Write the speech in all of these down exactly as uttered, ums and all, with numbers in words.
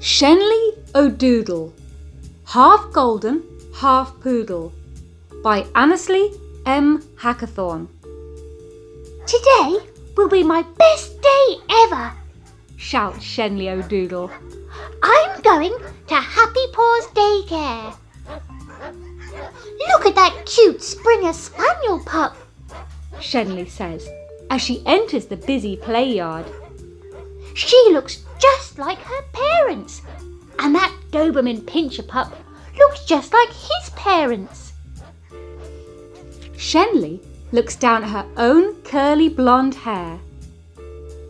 Shenleigh O'Doodle, Half Golden, Half Poodle, by Annesley M. Hackathorn. Today will be my best day ever, shouts Shenleigh O'Doodle. I'm going to Happy Paws Daycare. Look at that cute Springer Spaniel pup, Shenleigh says as she enters the busy play yard. She looks just like her parents, and that Doberman Pinscher pup looks just like his parents. Shenleigh looks down at her own curly blonde hair.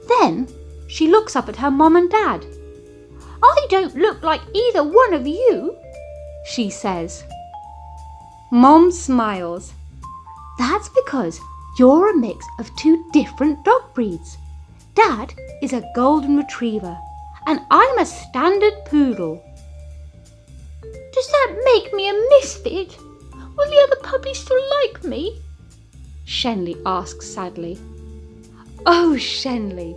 Then she looks up at her mom and dad. I don't look like either one of you, she says. Mom smiles. That's because you're a mix of two different dog breeds. Dad is a golden retriever and I'm a standard poodle. Does that make me a misfit? Will the other puppies still like me? Shenleigh asks sadly. Oh, Shenleigh,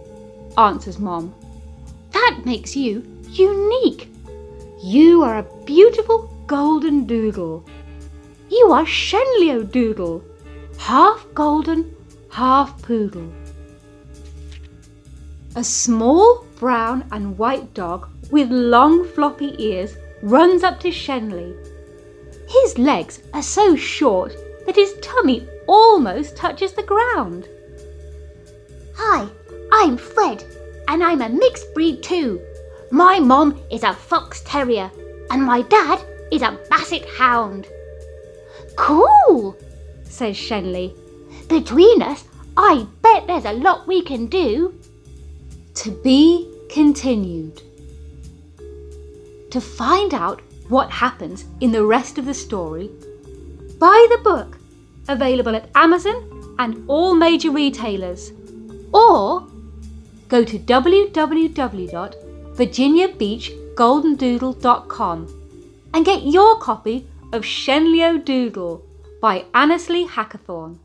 answers Mom. That makes you unique. You are a beautiful golden doodle. You are Shenleigh O'Doodle, half golden, half poodle. A small brown and white dog with long floppy ears runs up to Shenleigh. His legs are so short that his tummy almost touches the ground. Hi, I'm Fred and I'm a mixed breed too. My mom is a fox terrier and my dad is a basset hound. Cool, says Shenleigh. Between us, I bet there's a lot we can do. To be continued. To find out what happens in the rest of the story, buy the book, available at Amazon and all major retailers, or go to w w w dot virginia beach golden doodle dot com and get your copy of Shenleigh O'Doodle by Annesley Hackathorn.